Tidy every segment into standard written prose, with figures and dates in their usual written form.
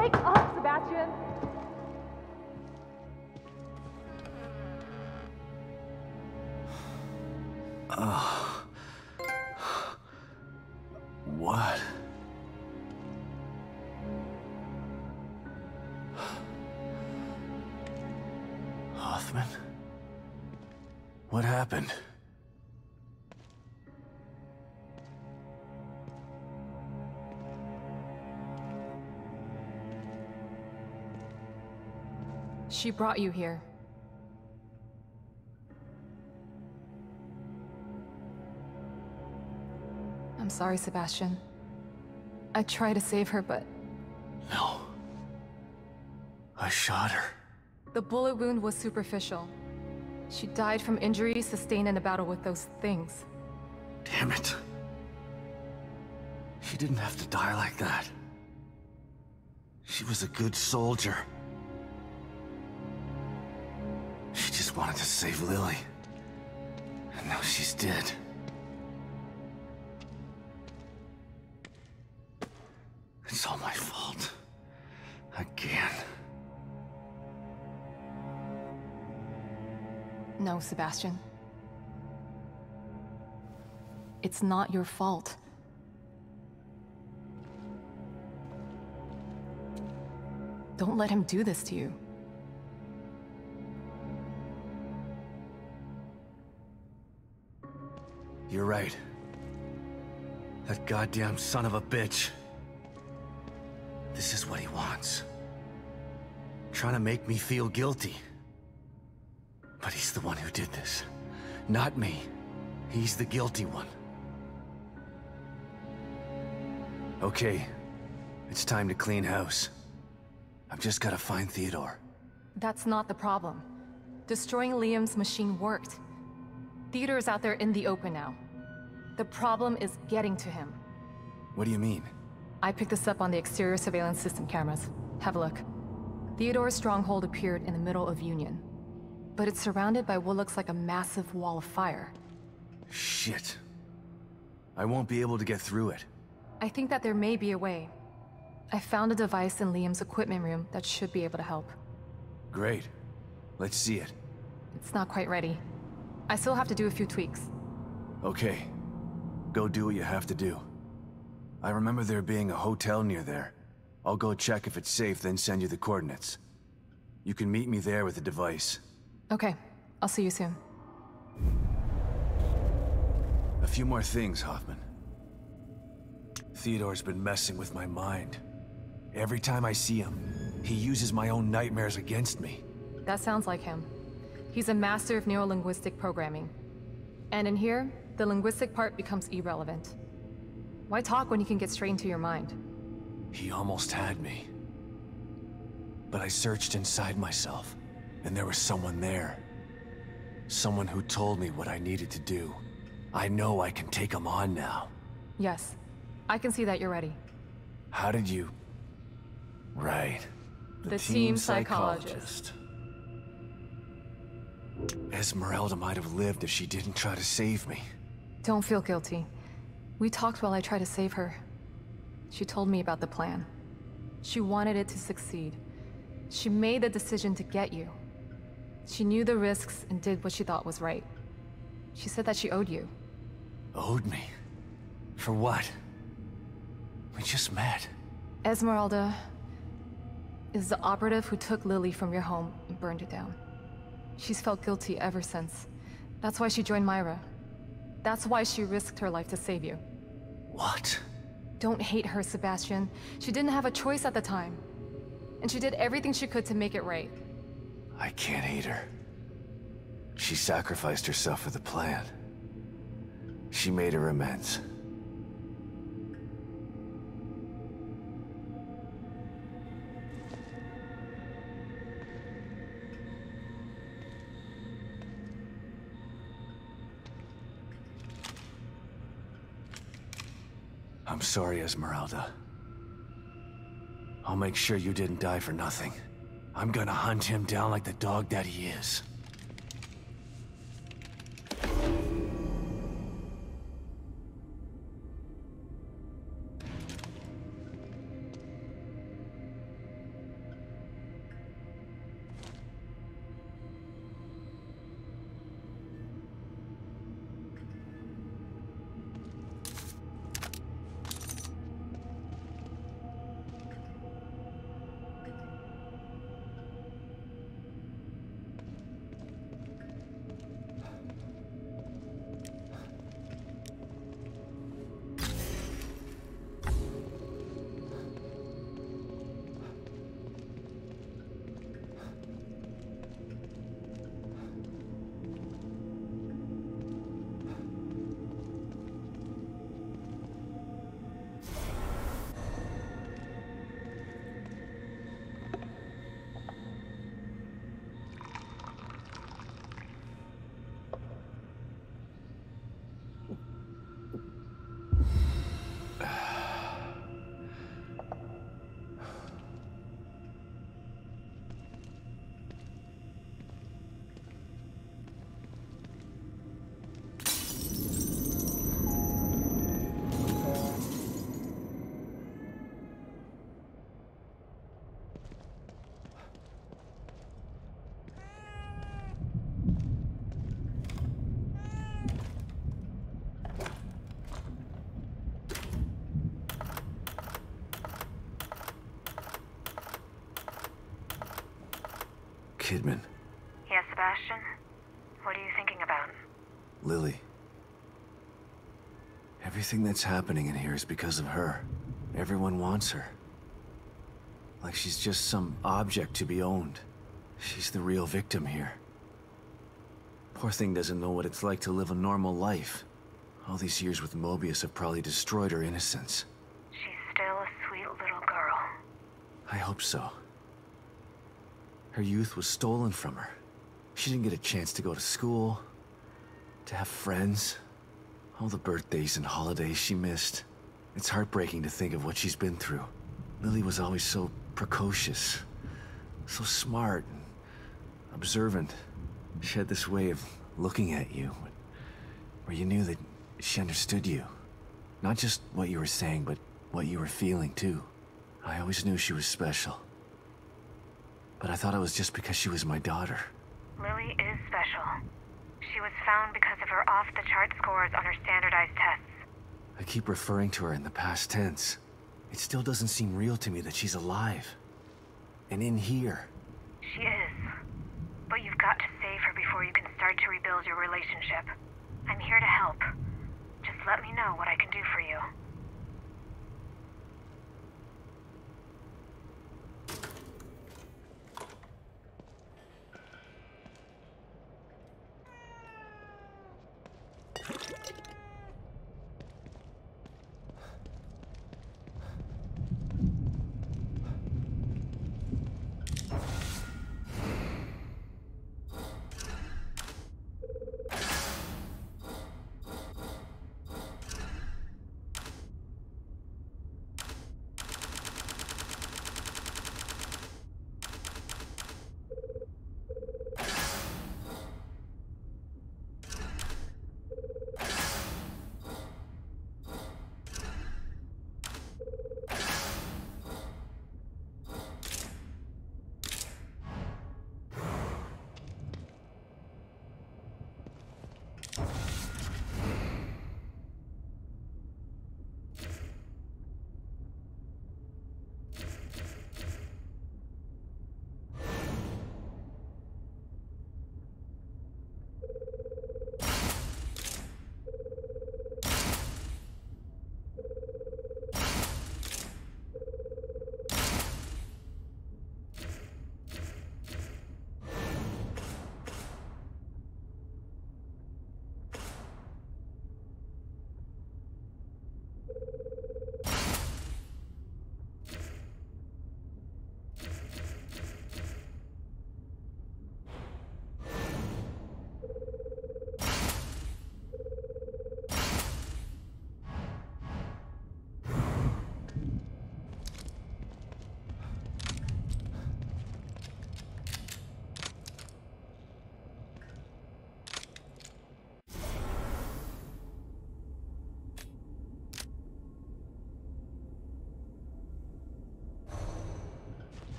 Wake up, Sebastian! What? Hoffman? What happened? She brought you here. I'm sorry, Sebastian. I tried to save her, but... No. I shot her. The bullet wound was superficial. She died from injuries sustained in a battle with those things. Damn it. She didn't have to die like that. She was a good soldier. Wanted to save Lily, and now she's dead. It's all my fault. Again. No, Sebastian. It's not your fault. Don't let him do this to you. You're right. That goddamn son of a bitch. This is what he wants. Trying to make me feel guilty. But he's the one who did this. Not me. He's the guilty one. Okay. It's time to clean house. I've just got to find Theodore. That's not the problem. Destroying Liam's machine worked. Theodore is out there in the open now. The problem is getting to him. What do you mean? I picked this up on the exterior surveillance system cameras. Have a look. Theodore's stronghold appeared in the middle of Union. But it's surrounded by what looks like a massive wall of fire. Shit. I won't be able to get through it. I think that there may be a way. I found a device in Liam's equipment room that should be able to help. Great. Let's see it. It's not quite ready. I still have to do a few tweaks. Okay. Go do what you have to do. I remember there being a hotel near there. I'll go check if it's safe, then send you the coordinates. You can meet me there with the device. Okay. I'll see you soon. A few more things, Hoffman. Theodore's been messing with my mind. Every time I see him, he uses my own nightmares against me. That sounds like him. He's a master of neurolinguistic programming. And in here, the linguistic part becomes irrelevant. Why talk when you can get straight into your mind? He almost had me. But I searched inside myself, and there was someone there. Someone who told me what I needed to do. I know I can take him on now. Yes. I can see that you're ready. How did you... Right. The team psychologist. Esmeralda might have lived if she didn't try to save me. Don't feel guilty. We talked while I tried to save her. She told me about the plan. She wanted it to succeed. She made the decision to get you. She knew the risks and did what she thought was right. She said that she owed you. Owed me? For what? We just met. Esmeralda is the operative who took Lily from your home and burned it down. She's felt guilty ever since. That's why she joined Myra. That's why she risked her life to save you. What? Don't hate her, Sebastian. She didn't have a choice at the time. And she did everything she could to make it right. I can't hate her. She sacrificed herself for the plan. She made her amends. I'm sorry, Esmeralda. I'll make sure you didn't die for nothing. I'm gonna hunt him down like the dog that he is. Kidman. Yes, Sebastian? What are you thinking about? Lily. Everything that's happening in here is because of her. Everyone wants her. Like she's just some object to be owned. She's the real victim here. Poor thing doesn't know what it's like to live a normal life. All these years with Mobius have probably destroyed her innocence. She's still a sweet little girl. I hope so. Her youth was stolen from her. She didn't get a chance to go to school, to have friends. All the birthdays and holidays she missed. It's heartbreaking to think of what she's been through. Lily was always so precocious, so smart and observant. She had this way of looking at you, where you knew that she understood you. Not just what you were saying, but what you were feeling too. I always knew she was special. But I thought it was just because she was my daughter. Lily is special. She was found because of her off-the-chart scores on her standardized tests. I keep referring to her in the past tense. It still doesn't seem real to me that she's alive. And in here. She is. But you've got to save her before you can start to rebuild your relationship. I'm here to help. Just let me know what I can do for you.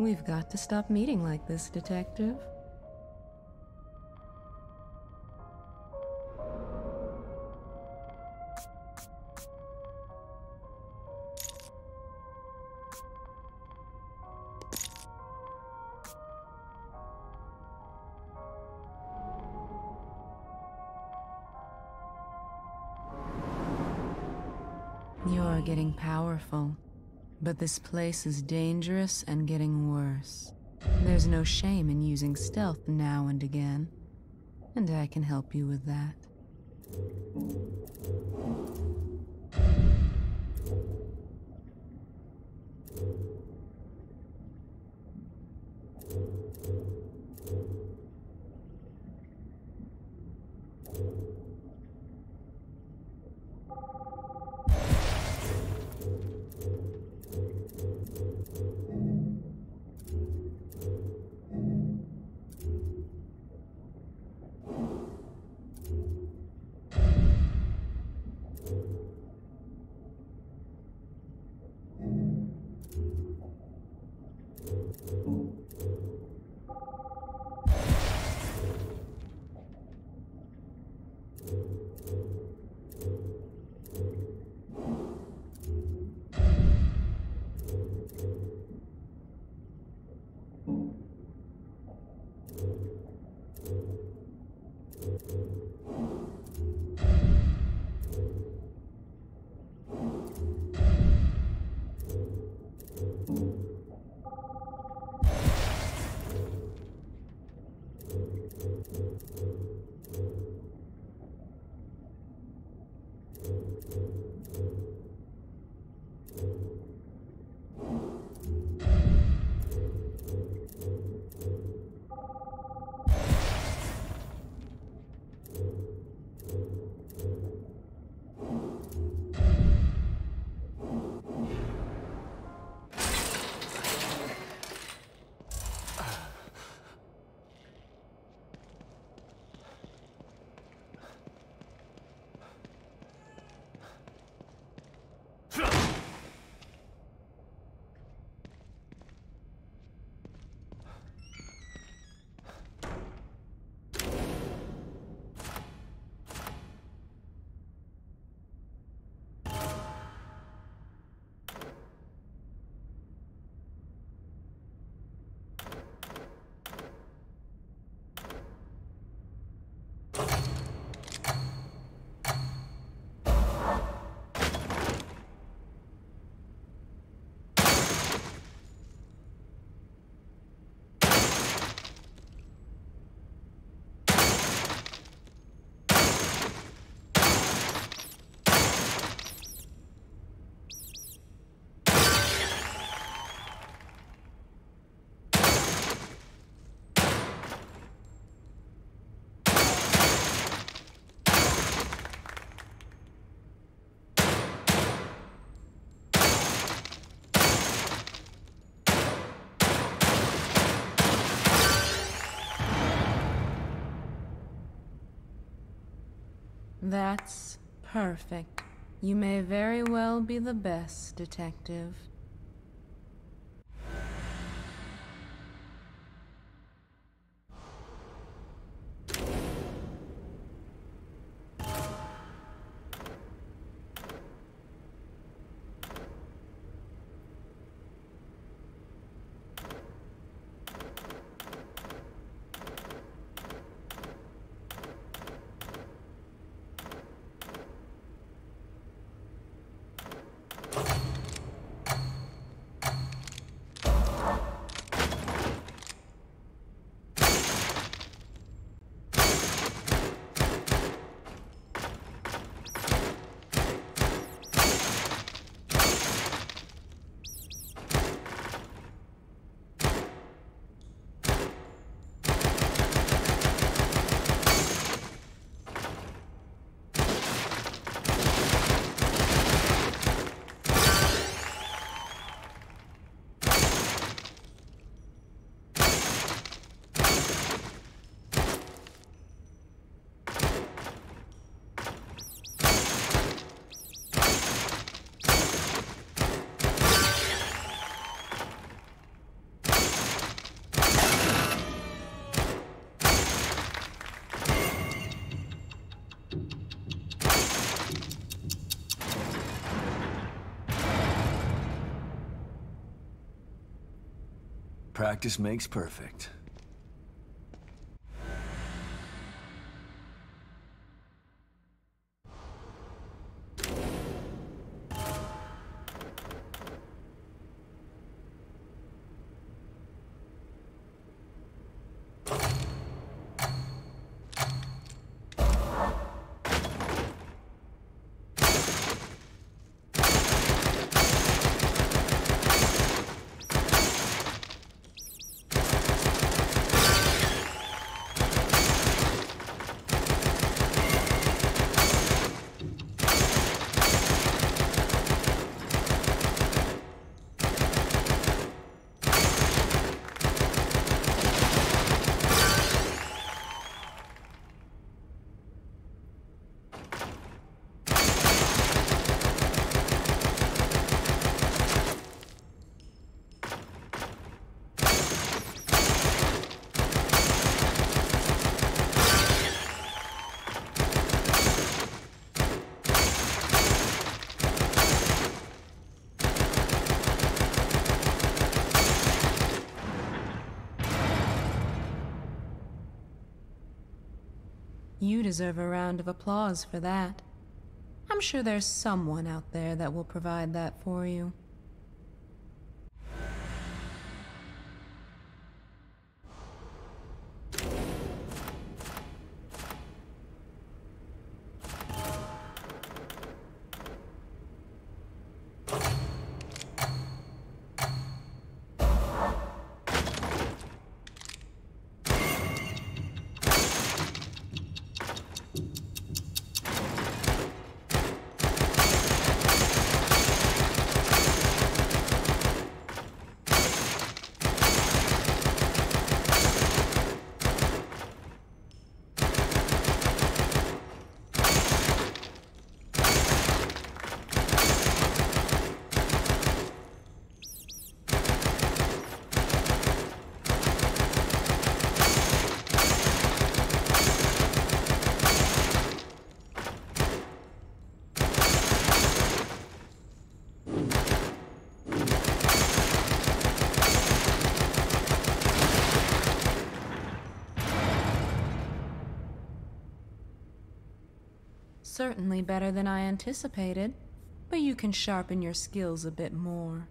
We've got to stop meeting like this, Detective. You're getting powerful. But this place is dangerous and getting worse. There's no shame in using stealth now and again, and I can help you with that. That's perfect. You may very well be the best, detective. Practice makes perfect. You deserve a round of applause for that. I'm sure there's someone out there that will provide that for you. Certainly better than I anticipated, but you can sharpen your skills a bit more.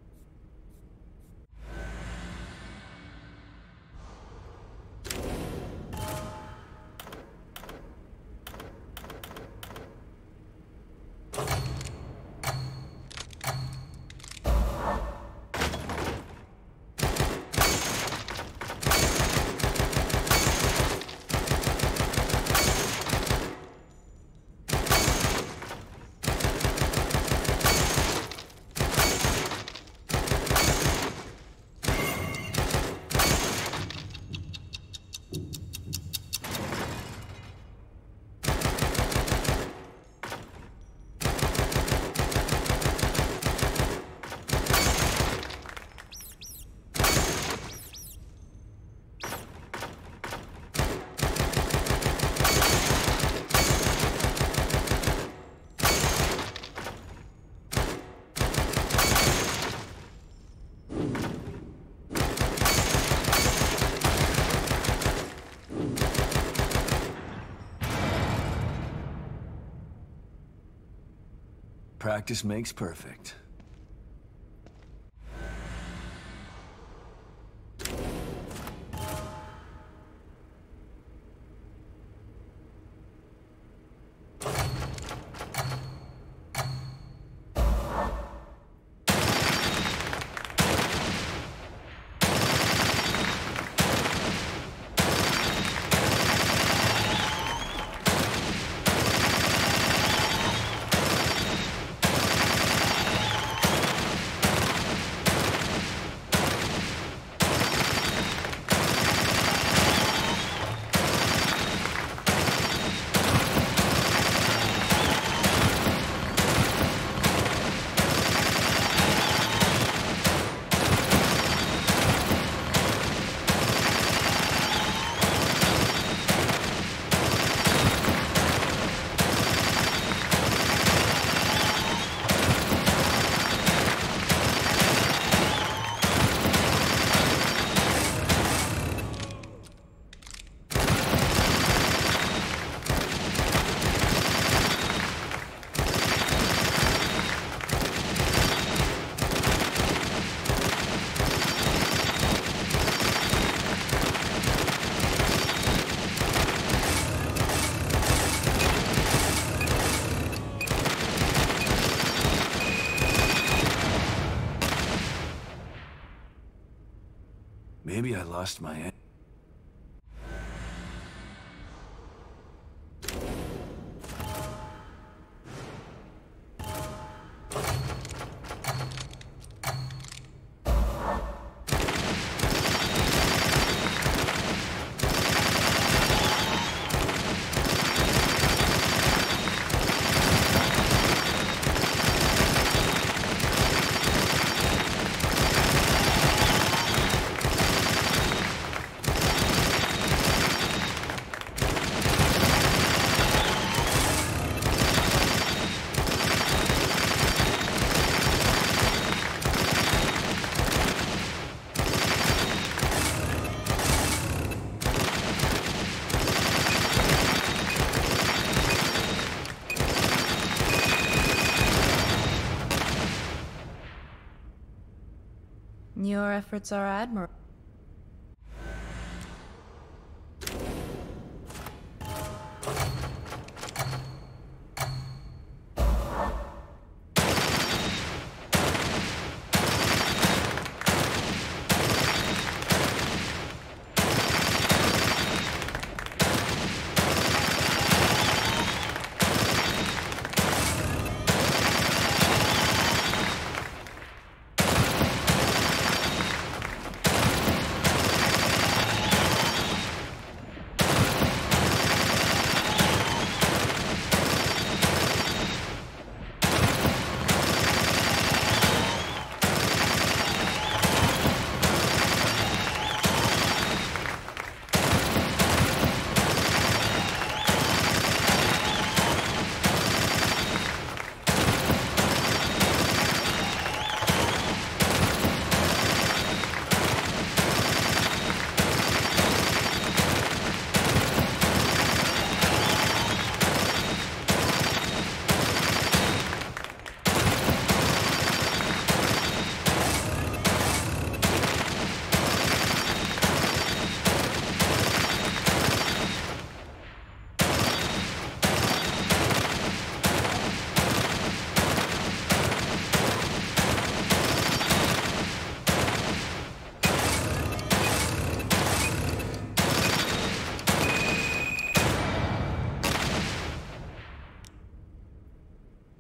Practice makes perfect. Maybe I lost my head. Your efforts are admirable.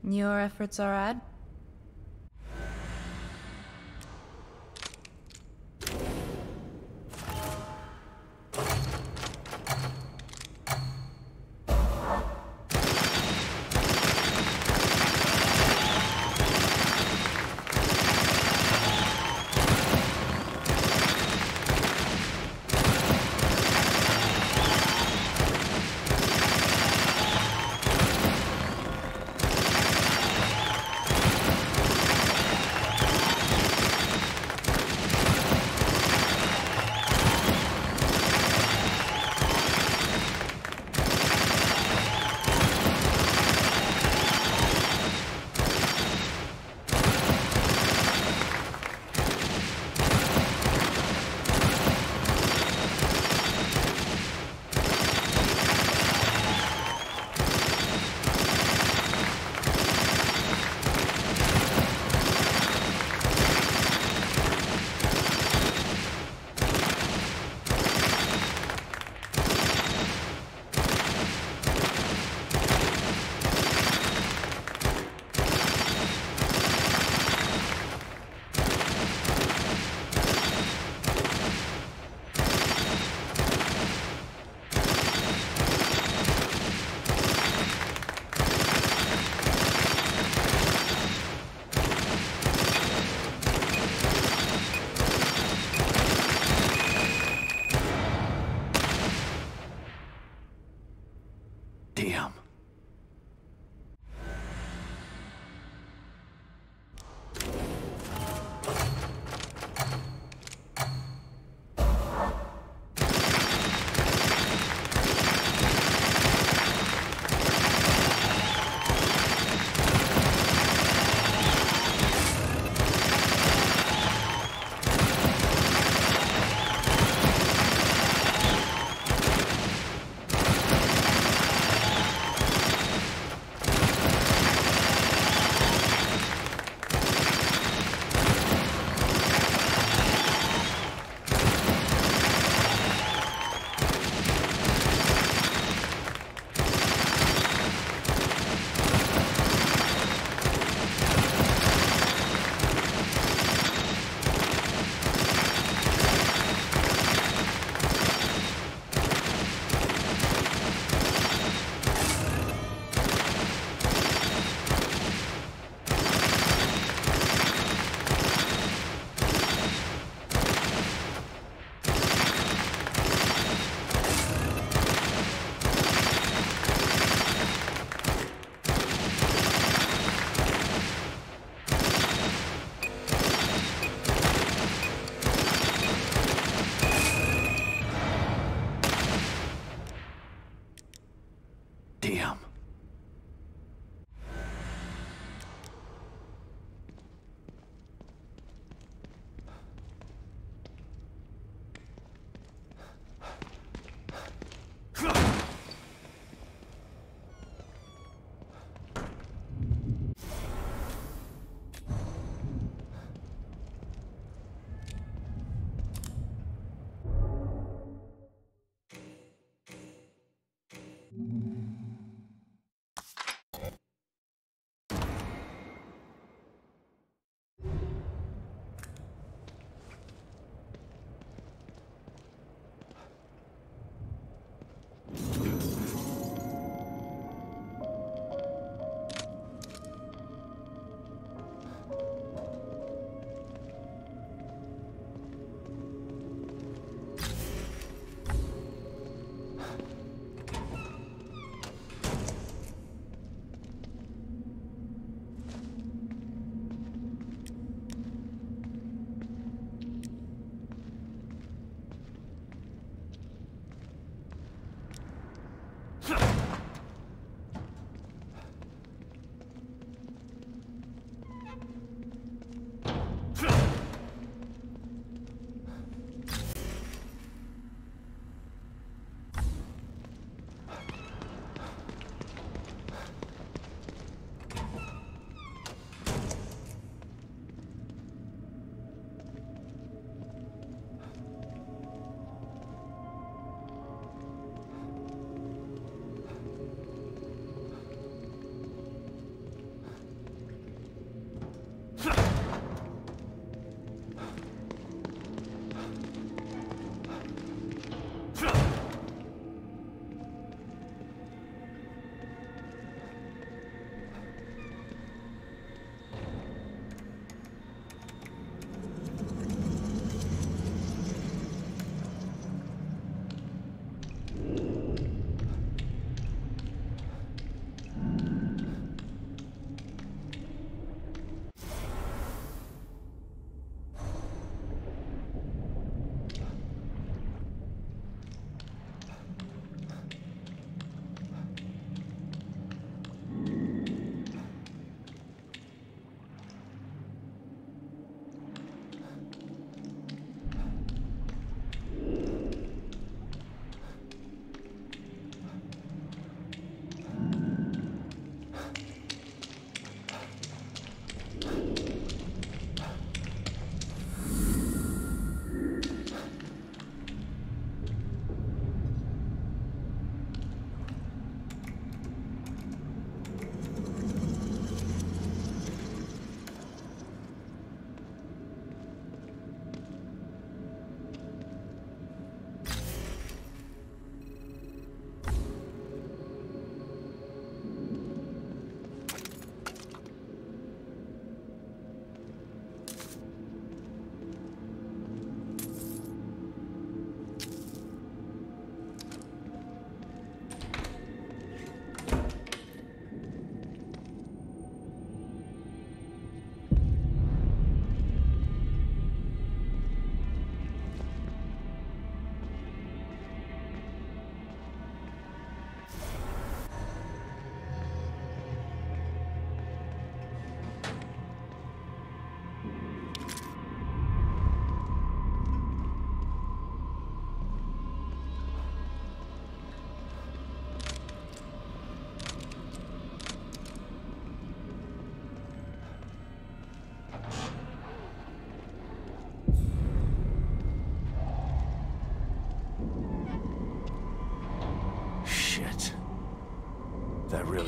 Your efforts are admirable.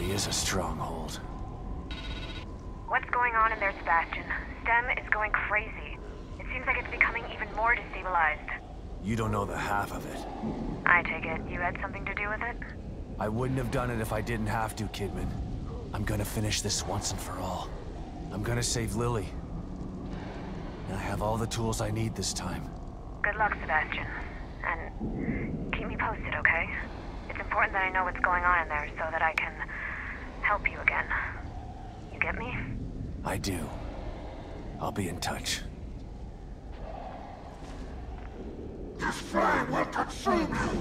really is a stronghold. What's going on in there, Sebastian? STEM is going crazy. It seems like it's becoming even more destabilized. You don't know the half of it. I take it you had something to do with it? I wouldn't have done it if I didn't have to, Kidman. I'm gonna finish this once and for all. I'm gonna save Lily. And I have all the tools I need this time. Good luck, Sebastian. And keep me posted, okay? It's important that I know what's going on in there so that I can help you again. You get me? I do. I'll be in touch. This flame will consume you!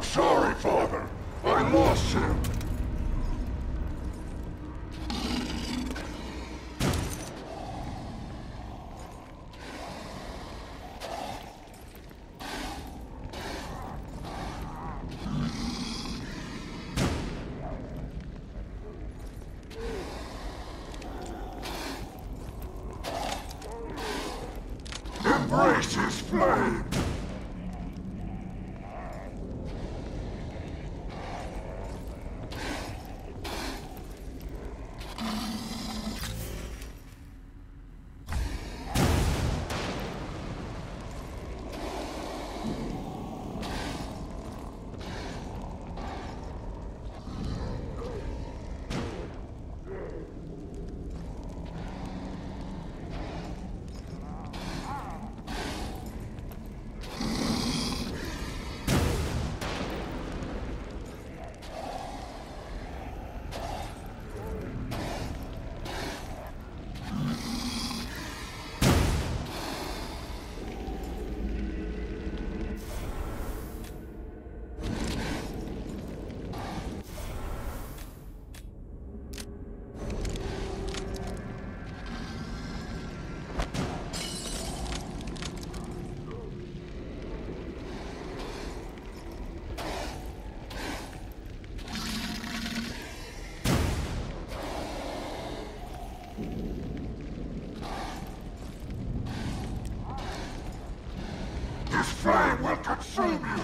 Sorry, Father. I lost him. Embrace his flame. from you.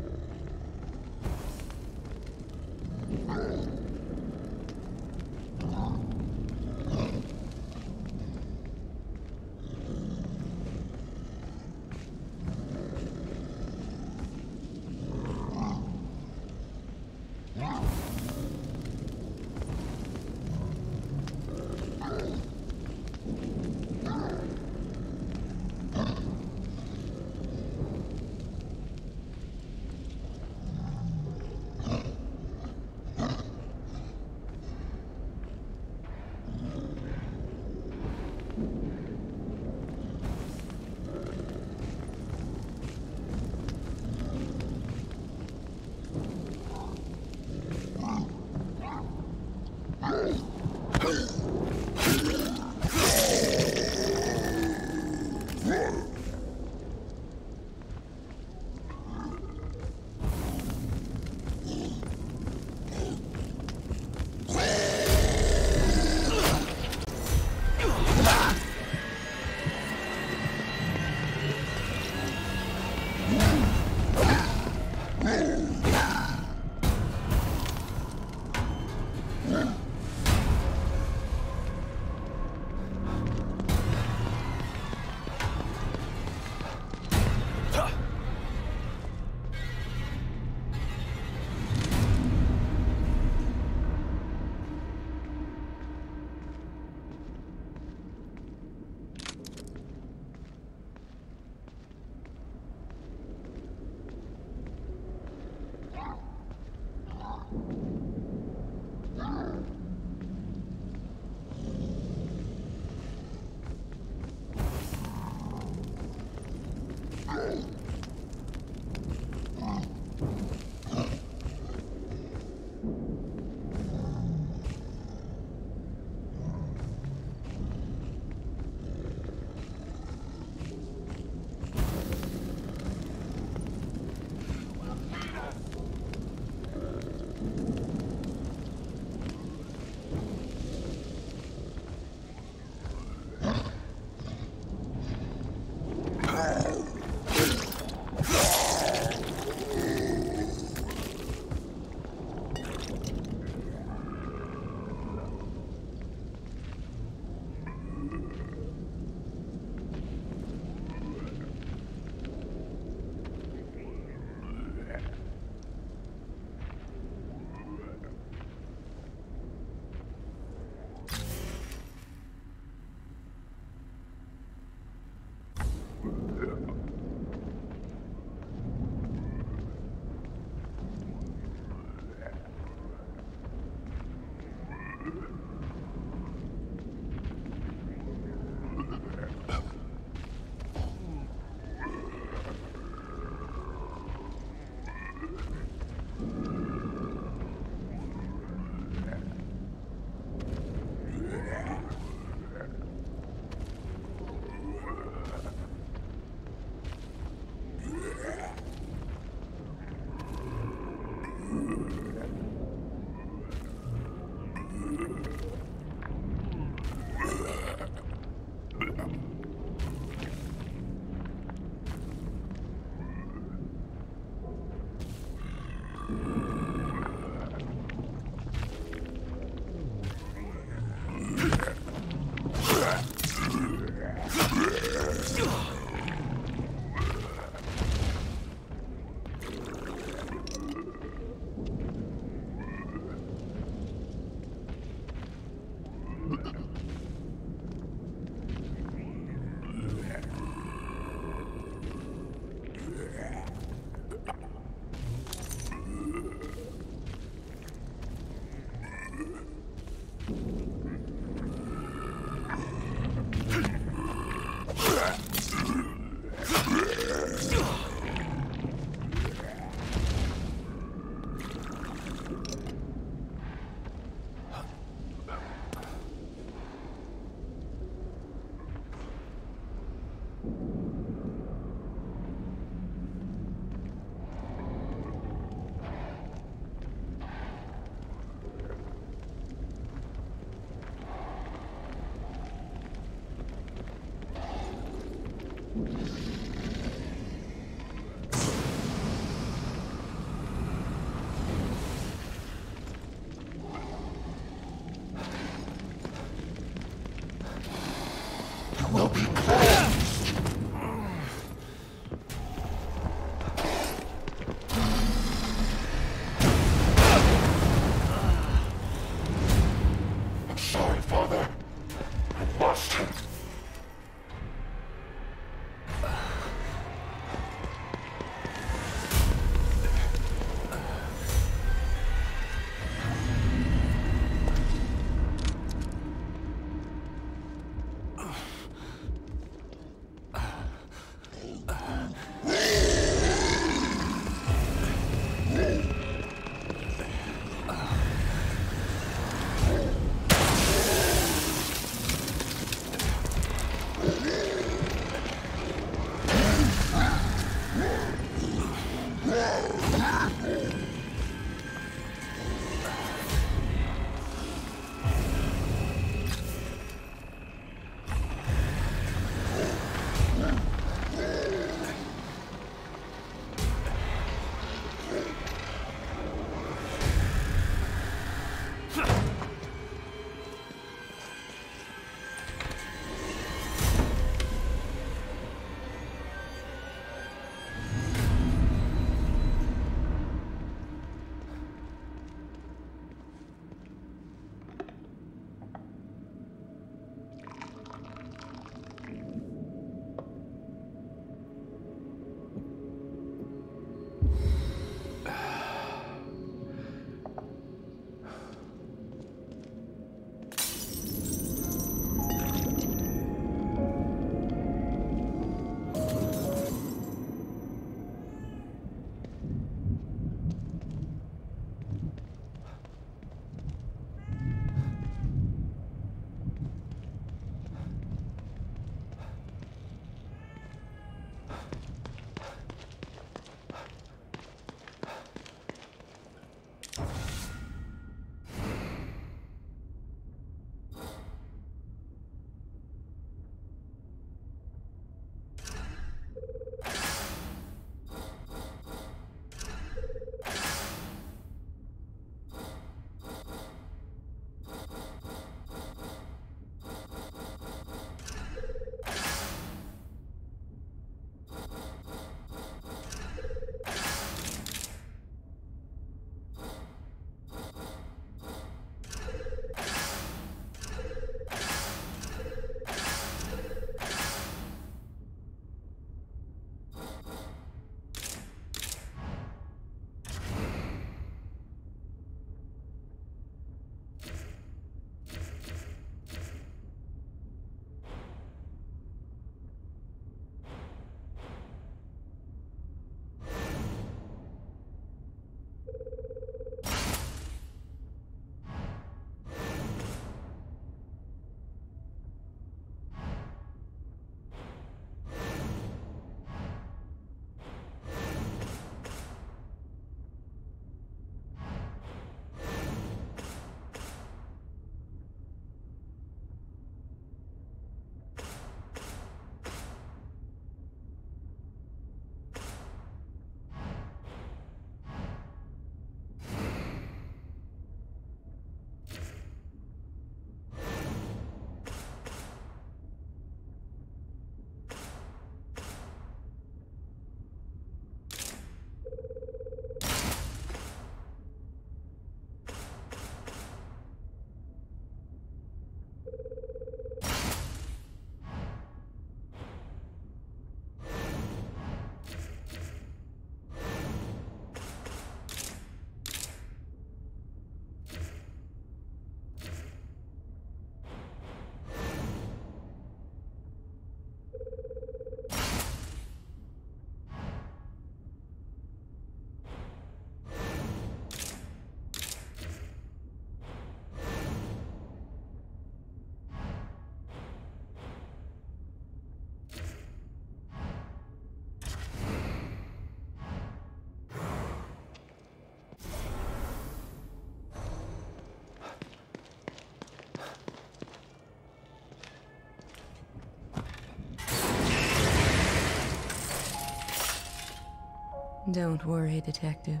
Don't worry, Detective.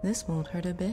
This won't hurt a bit.